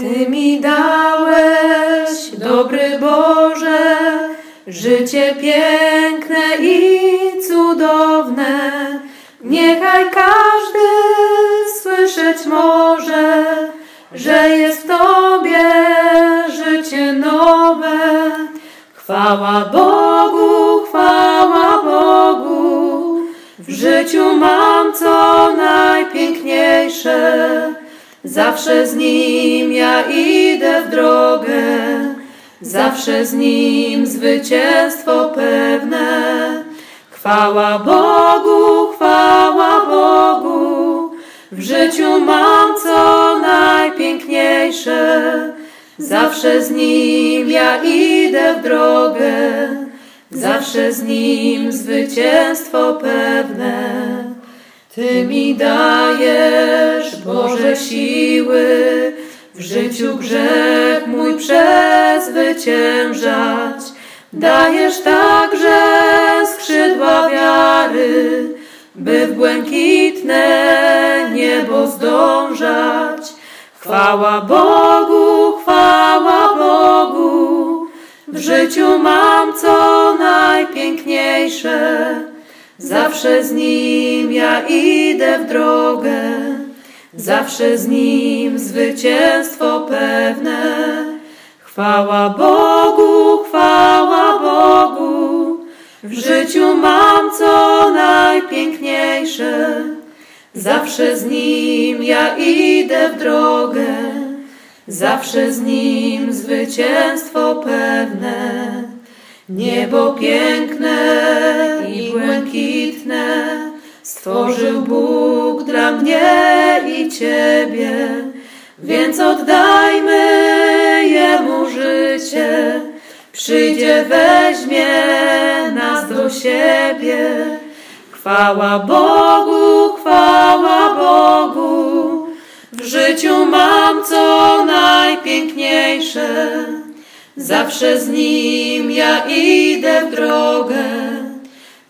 Ty mi dałeś, dobry Boże, życie piękne i cudowne. Niechaj każdy słyszeć może, że jest w Tobie życie nowe. Chwała Bogu, chwała Bogu, w życiu mam co najpiękniejsze. Zawsze z Nim ja idę w drogę, zawsze z Nim zwycięstwo pewne. Chwała Bogu, chwała Bogu, w życiu mam co najpiękniejsze. Zawsze z Nim ja idę w drogę, zawsze z Nim zwycięstwo pewne. Ty mi dajesz, Boże, siły, w życiu grzech mój przezwyciężać. Dajesz także skrzydła wiary, by w błękitne niebo zdążać. Chwała Bogu, chwała Bogu, w życiu mam co najpiękniejsze. Zawsze z Nim ja idę w drogę, zawsze z Nim zwycięstwo pewne. Chwała Bogu, chwała Bogu, w życiu mam co najpiękniejsze. Zawsze z Nim ja idę w drogę, zawsze z Nim zwycięstwo pewne. Niebo piękne i błękitne stworzył Bóg dla mnie i Ciebie, więc oddajmy Jemu życie. Przyjdzie, weźmie nas do siebie. Chwała Bogu, chwała Bogu, w życiu mam co najpiękniejsze. Zawsze z Nim ja idę w drogę,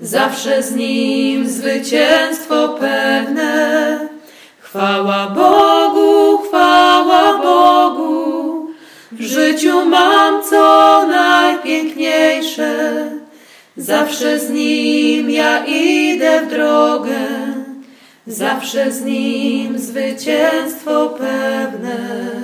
zawsze z Nim zwycięstwo pewne. Chwała Bogu, w życiu mam co najpiękniejsze. Zawsze z Nim ja idę w drogę, zawsze z Nim zwycięstwo pewne.